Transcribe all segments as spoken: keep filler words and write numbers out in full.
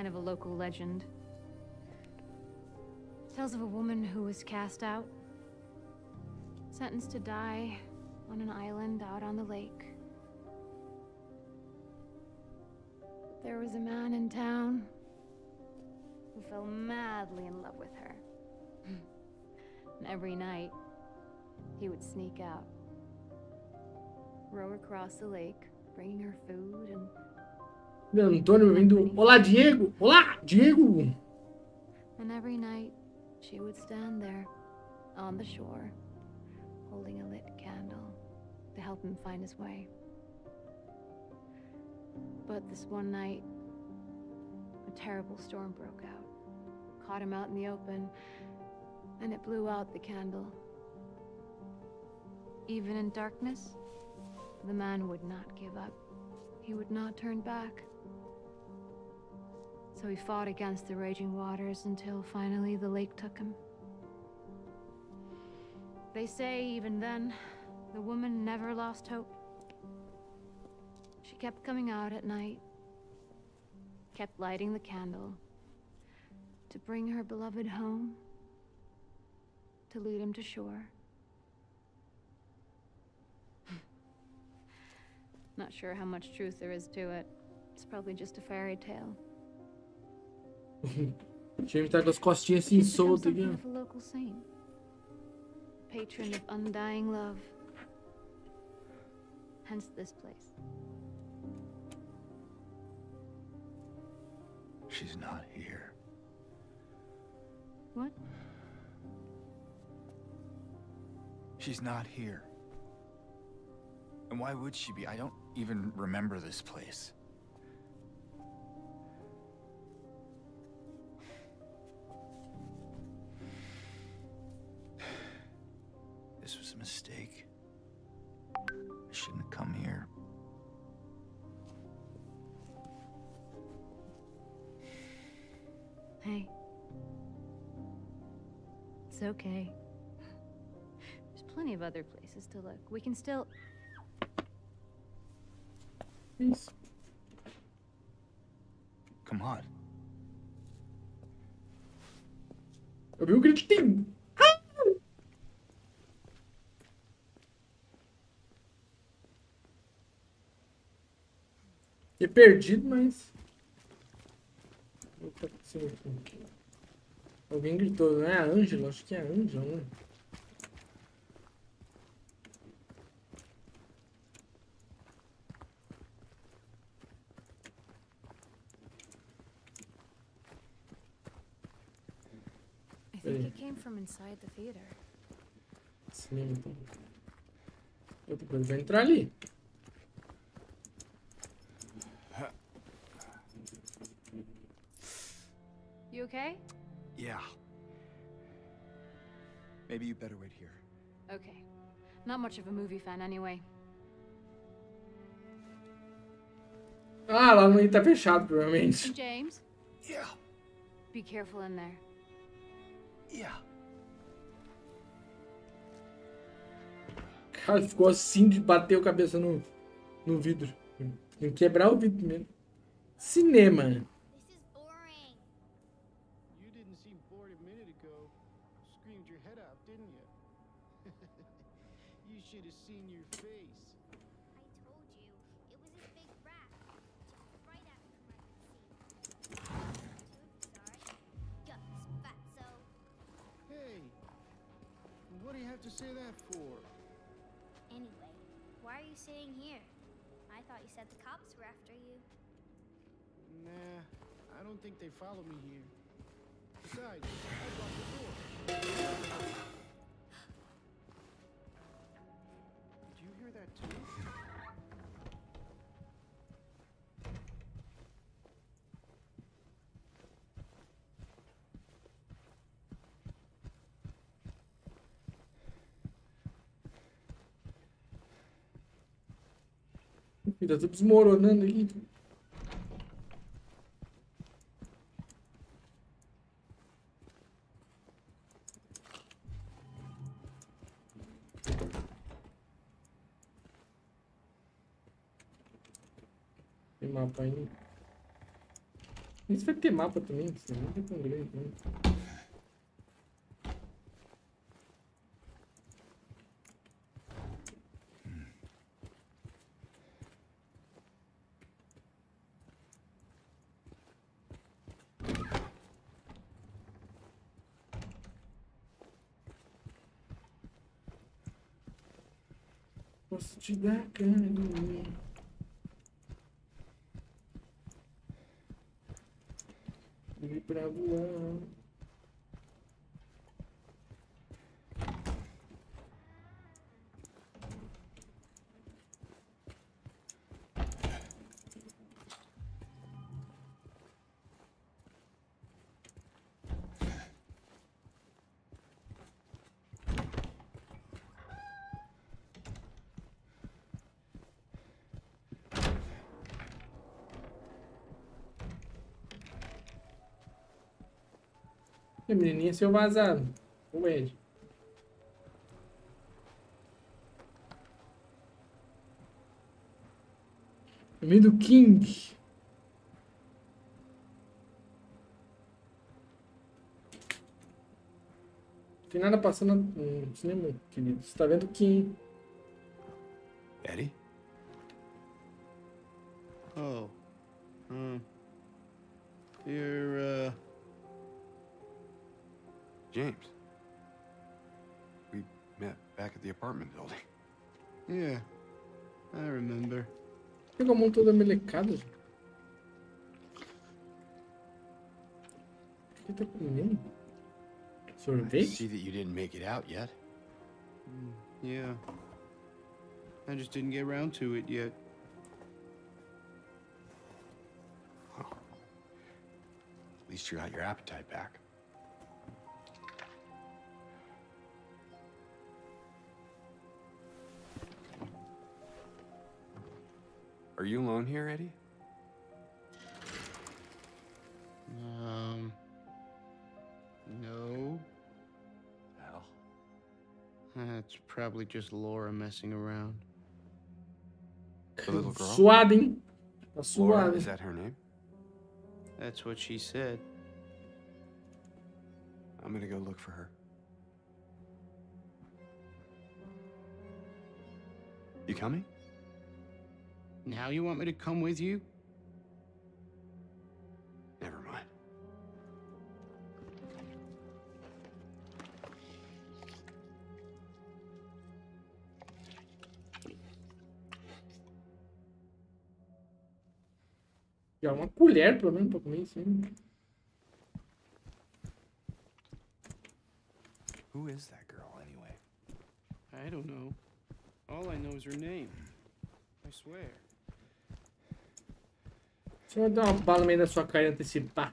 kind of a local legend. Tells of a woman who was cast out, sentenced to die on an island out on the lake. There was a man in town who fell madly in love with her. And every night, he would sneak out, row across the lake, bringing her food and... Meu Antônio vindo. Olá, Diego! Olá, Diego! And every night, she would stand there, on the shore, holding a lit candle to help him find his way. But this one night, a terrible storm broke out, caught him out in the open, and it blew out the candle. Even in darkness, the man would not give up. He would not turn back. So he fought against the raging waters until finally the lake took him. They say even then, the woman never lost hope. She kept coming out at night, kept lighting the candle to bring her beloved home, to lead him to shore. Not sure how much truth there is to it. It's probably just a fairy tale. James tá com as costinhas assim solto aqui. She's become something of a local saint, patron of undying love. Hence this place. She's not here. What? She's not here. And why would she be? I don't even remember this place. This was a mistake. I shouldn't have come here. Hey. It's okay. Plenty of other places to look. We can still. Please. Come on. Eu vi o gritinho. E perdido, mas. Alguém gritou, não é a Angela? Acho que é a Angela, né? From inside the theater. Sim, então. Outra coisa, vai entrar ali. You okay? Yeah. Maybe you better wait here. Okay. Not much of a movie fan anyway. Ah, lá não está fechado, provavelmente. James? Yeah. Be careful in there. Yeah. Cara, ficou assim de bater a cabeça no, no vidro. Tem que quebrar o vidro mesmo. Cinema. Follow me here. Besides, I locked the door. Did you hear that too? Tá tudo desmoronando aqui. Isso vai ter mapa também, isso não tem problema. Posso te dar carinho. E pra voar. A menininha seu vazado. O Eddie. No meio do King. Não tem nada passando no cinema, querido. Você tá vendo o King. Eddie? Oh. Hum. You're, uh... James. We met back at the apartment building. Yeah, I remember. Pegou a mão toda melecada. O que tá comendo? Sorvete? I see that you didn't make it out yet. Mm, yeah. I just didn't get around to it yet. Oh. At least you got your appetite back. Are you alone here, Eddie? Um... No... Well... That's probably just Laura messing around. The little girl? Suadin. Laura, is that her name? That's what she said. I'm gonna go look for her. You coming? Now you want me to come with you? Never mind. Já uma colher, pelo menos, para comer isso. Who is that girl, anyway? I don't know. All I know is her name. I swear. Deixa eu dar uma bala no meio da sua cara e antecipar.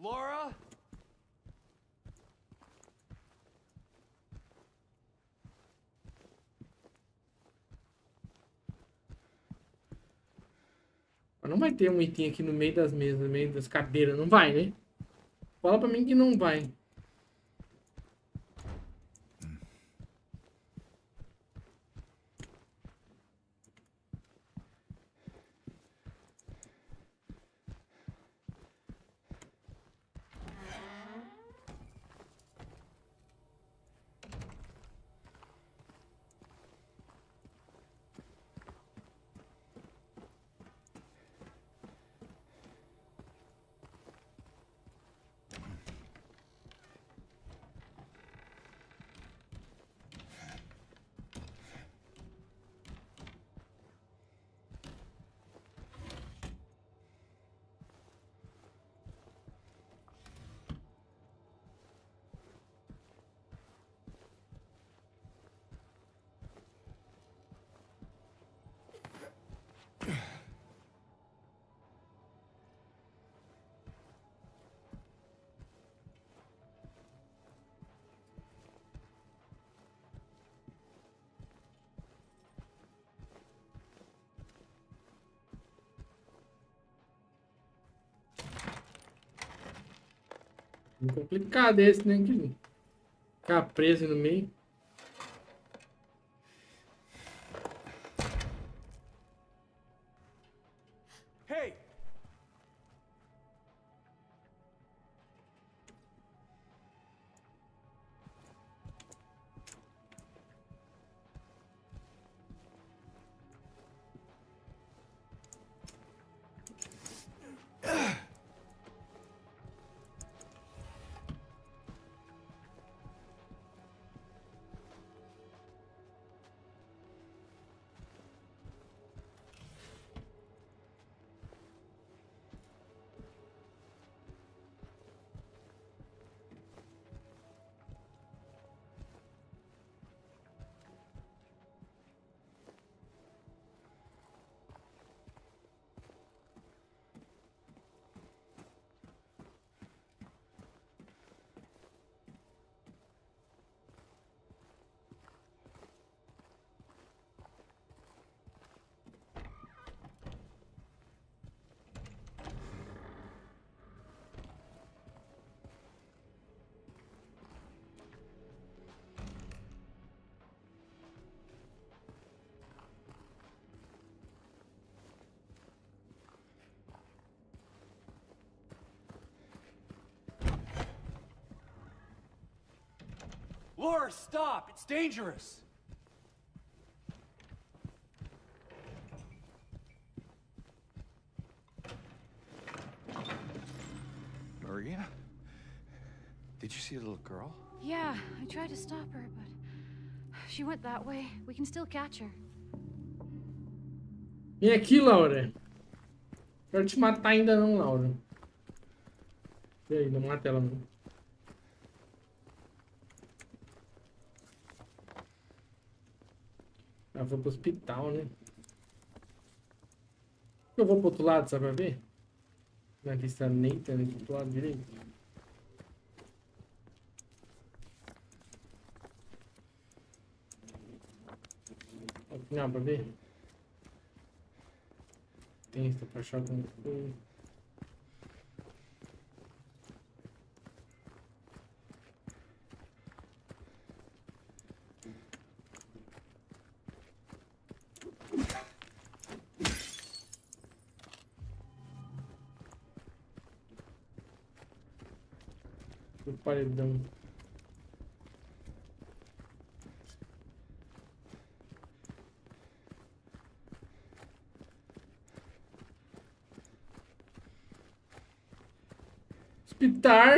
Laura? Não vai ter um item aqui no meio das mesas, no meio das cadeiras. Não vai, né? Fala pra mim que não vai. Complicado esse, né? Ficar preso no meio. Hey! Laura, stop! It's dangerous! Maria? Did you see a little girl? Yeah, I tried to stop her, but she went that way. We can still catch her. Vem aqui, Laura. Quero te matar ainda não, Laura. E aí, não mata ela não. Eu vou pro hospital, né? Eu vou pro outro lado, sabe pra ver? Não, aqui está nem tá do outro lado direito. Não, pra ver? Tenta pra achar alguma coisa. Paredão. Hospital.